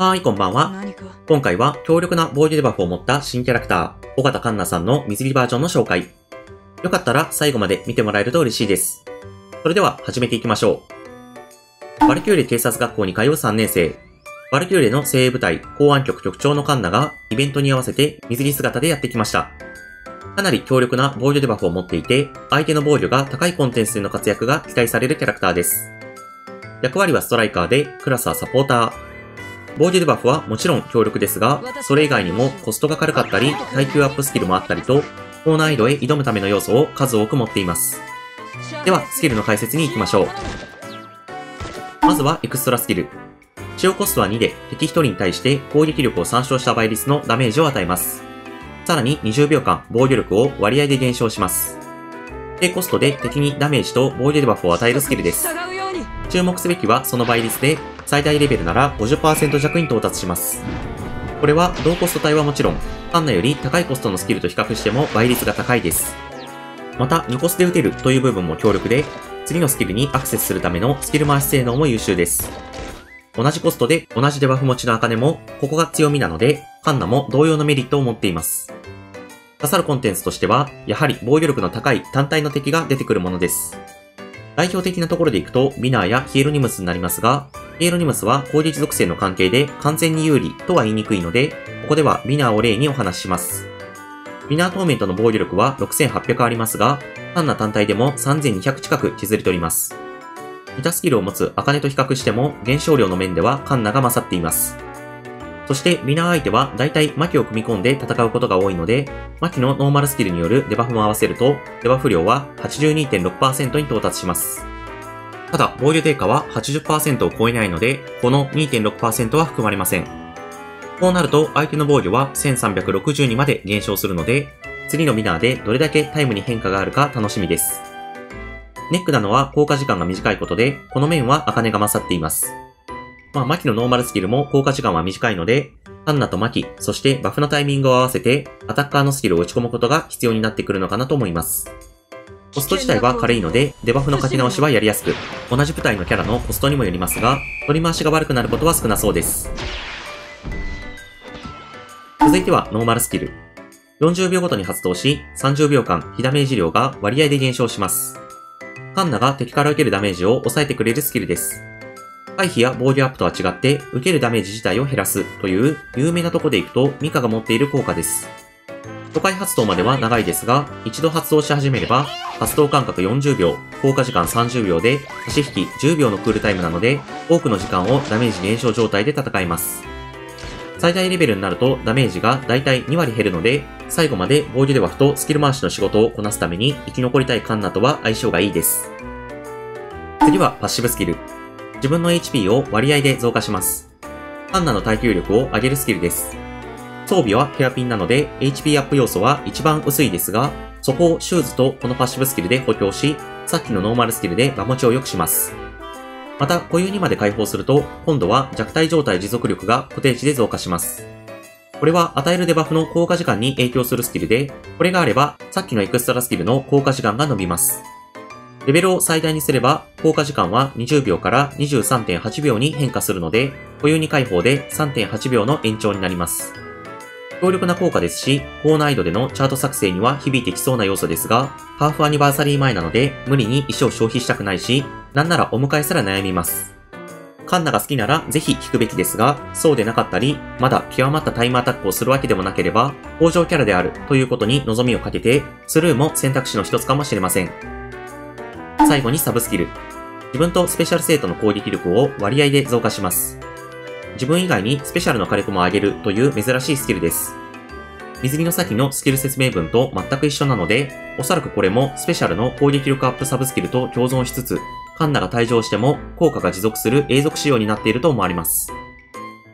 はい、こんばんは。今回は強力な防御デバフを持った新キャラクター、尾形環奈さんの水着バージョンの紹介。よかったら最後まで見てもらえると嬉しいです。それでは始めていきましょう。バルキューレ警察学校に通う3年生。バルキューレの精鋭部隊公安局局長の環奈がイベントに合わせて水着姿でやってきました。かなり強力な防御デバフを持っていて、相手の防御が高いコンテンツでの活躍が期待されるキャラクターです。役割はストライカーで、クラスはサポーター。防御デバフはもちろん強力ですが、それ以外にもコストが軽かったり、耐久アップスキルもあったりと、高難易度へ挑むための要素を数多く持っています。では、スキルの解説に行きましょう。まずはエクストラスキル。使用コストは2で、敵1人に対して攻撃力を参照した倍率のダメージを与えます。さらに20秒間防御力を割合で減少します。低コストで敵にダメージと防御デバフを与えるスキルです。注目すべきはその倍率で、最大レベルなら 50% 弱に到達します。これは同コスト帯はもちろん、環奈より高いコストのスキルと比較しても倍率が高いです。また、2コスで打てるという部分も強力で、次のスキルにアクセスするためのスキル回し性能も優秀です。同じコストで同じデバフ持ちの茜も、ここが強みなので、環奈も同様のメリットを持っています。刺さるコンテンツとしては、やはり防御力の高い単体の敵が出てくるものです。代表的なところでいくと、ビナーやヒエロニムスになりますが、ヒエロニムスは攻撃属性の関係で完全に有利とは言いにくいので、ここではビナーを例にお話しします。ビナートーメントの防御力は6800ありますが、カンナ単体でも3200近く削り取ります。似たスキルを持つアカネと比較しても減少量の面ではカンナが勝っています。そしてビナー相手は大体マキを組み込んで戦うことが多いので、マキのノーマルスキルによるデバフも合わせると、デバフ量は 82.6% に到達します。ただ、防御低下は 80% を超えないので、この 2.6% は含まれません。こうなると、相手の防御は1360にまで減少するので、次のビナーでどれだけタイムに変化があるか楽しみです。ネックなのは効果時間が短いことで、この面は茜が勝っています。マキのノーマルスキルも効果時間は短いので、環奈とマキ、そしてバフのタイミングを合わせて、アタッカーのスキルを打ち込むことが必要になってくるのかなと思います。コスト自体は軽いので、デバフの書き直しはやりやすく、同じ部隊のキャラのコストにもよりますが、取り回しが悪くなることは少なそうです。続いてはノーマルスキル。40秒ごとに発動し、30秒間被ダメージ量が割合で減少します。環奈が敵から受けるダメージを抑えてくれるスキルです。回避や防御アップとは違って、受けるダメージ自体を減らすという有名なとこでいくと、ミカが持っている効果です。初回発動までは長いですが、一度発動し始めれば、発動間隔40秒、効果時間30秒で、差し引き10秒のクールタイムなので、多くの時間をダメージ減少状態で戦います。最大レベルになるとダメージがだいたい2割減るので、最後まで防御デバフとスキル回しの仕事をこなすために生き残りたい環奈とは相性がいいです。次はパッシブスキル。自分の HP を割合で増加します。環奈の耐久力を上げるスキルです。装備はヘアピンなので HP アップ要素は一番薄いですが、そこをシューズとこのパッシブスキルで補強し、さっきのノーマルスキルで場持ちを良くします。また固有にまで解放すると、今度は弱体状態持続力が固定値で増加します。これは与えるデバフの効果時間に影響するスキルで、これがあればさっきのエクストラスキルの効果時間が伸びます。レベルを最大にすれば効果時間は20秒から 23.8 秒に変化するので、固有に解放で 3.8 秒の延長になります。強力な効果ですし、高難易度でのチャート作成には響いてきそうな要素ですが、ハーフアニバーサリー前なので無理に石を消費したくないし、なんならお迎えすら悩みます。環奈が好きならぜひ引くべきですが、そうでなかったり、まだ極まったタイムアタックをするわけでもなければ、向上キャラであるということに望みをかけて、スルーも選択肢の一つかもしれません。最後にサブスキル。自分とスペシャル生徒の攻撃力を割合で増加します。自分以外にスペシャルの火力も上げるという珍しいスキルです。水着の先のスキル説明文と全く一緒なので、おそらくこれもスペシャルの攻撃力アップサブスキルと共存しつつ、環奈が退場しても効果が持続する永続仕様になっていると思われます。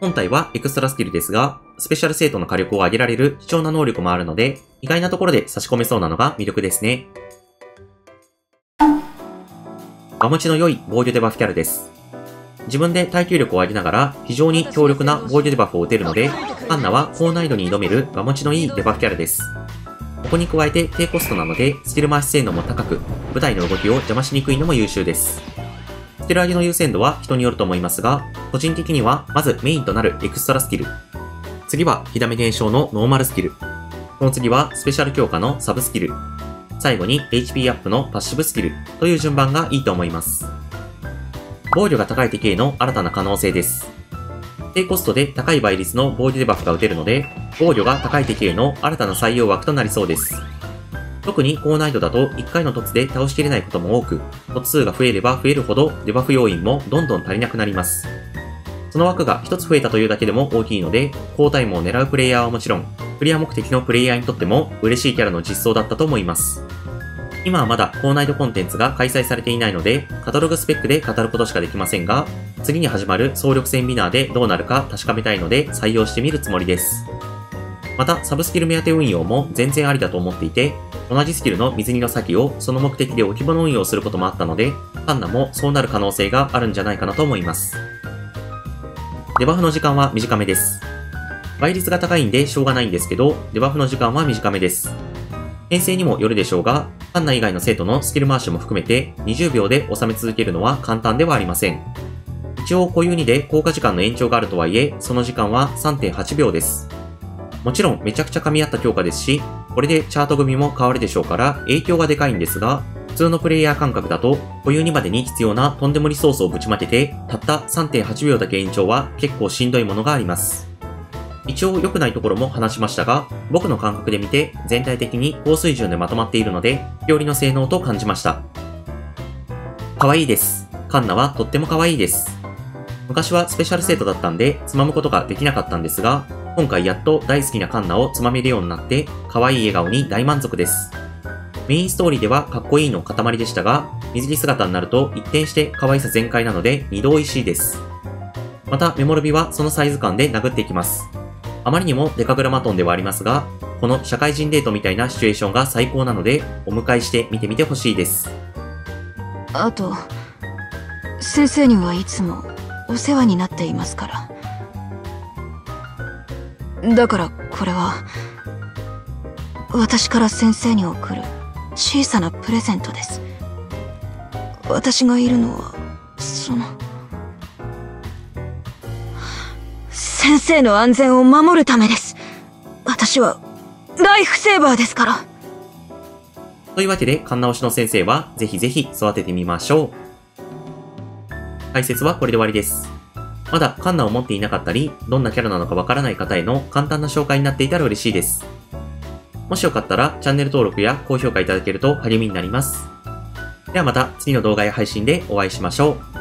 本体はエクストラスキルですが、スペシャル生徒の火力を上げられる貴重な能力もあるので、意外なところで差し込めそうなのが魅力ですね。場持ちの良い防御デバフキャラです。自分で耐久力を上げながら非常に強力な防御デバフを打てるので、環奈は高難易度に挑める場持ちのいいデバフキャラです。ここに加えて低コストなのでスキル回し性能も高く、舞台の動きを邪魔しにくいのも優秀です。スキル上げの優先度は人によると思いますが、個人的には、まずメインとなるエクストラスキル。次は火ダメ減少のノーマルスキル。この次はスペシャル強化のサブスキル。最後に HP アップのパッシブスキルという順番がいいと思います。防御が高い敵への新たな可能性です。低コストで高い倍率の防御デバフが打てるので、防御が高い敵への新たな採用枠となりそうです。特に高難易度だと1回の凸で倒しきれないことも多く、凸数が増えれば増えるほどデバフ要因もどんどん足りなくなります。その枠が1つ増えたというだけでも大きいので、高タイムを狙うプレイヤーはもちろん、クリア目的のプレイヤーにとっても嬉しいキャラの実装だったと思います。今はまだ高難易度コンテンツが開催されていないので、カタログスペックで語ることしかできませんが、次に始まる総力戦ビナーでどうなるか確かめたいので採用してみるつもりです。また、サブスキル目当て運用も全然ありだと思っていて、同じスキルの水着の先をその目的で置物運用することもあったので、カンナもそうなる可能性があるんじゃないかなと思います。デバフの時間は短めです。倍率が高いんでしょうがないんですけど、デバフの時間は短めです。編成にもよるでしょうが、カンナ以外の生徒のスキル回しも含めて20秒で収め続けるのは簡単ではありません。一応固有2で効果時間の延長があるとはいえ、その時間は 3.8 秒です。もちろんめちゃくちゃ噛み合った強化ですし、これでチャート組も変わるでしょうから影響がでかいんですが、普通のプレイヤー感覚だと固有2までに必要なとんでもリソースをぶちまけて、たった 3.8 秒だけ延長は結構しんどいものがあります。一応良くないところも話しましたが、僕の感覚で見て全体的に高水準でまとまっているので、よりの性能と感じました。可愛いです。カンナはとっても可愛いです。昔はスペシャル生徒だったんでつまむことができなかったんですが、今回やっと大好きなカンナをつまめるようになって、可愛い笑顔に大満足です。メインストーリーではかっこいいの塊でしたが、水着姿になると一転して可愛さ全開なので2度美味しいです。またメモルビはそのサイズ感で殴っていきます。あまりにもデカグラマトンではありますが、この社会人デートみたいなシチュエーションが最高なので、お迎えして見てみてほしいです。あと、先生にはいつもお世話になっていますから。だからこれは私から先生に贈る小さなプレゼントです。私がいるのはその先生の安全を守るためです。私はライフセーバーですから。というわけでカンナ推しの先生はぜひぜひ育ててみましょう。解説はこれで終わりです。まだカンナを持っていなかったり、どんなキャラなのかわからない方への簡単な紹介になっていたら嬉しいです。もしよかったらチャンネル登録や高評価いただけると励みになります。ではまた次の動画や配信でお会いしましょう。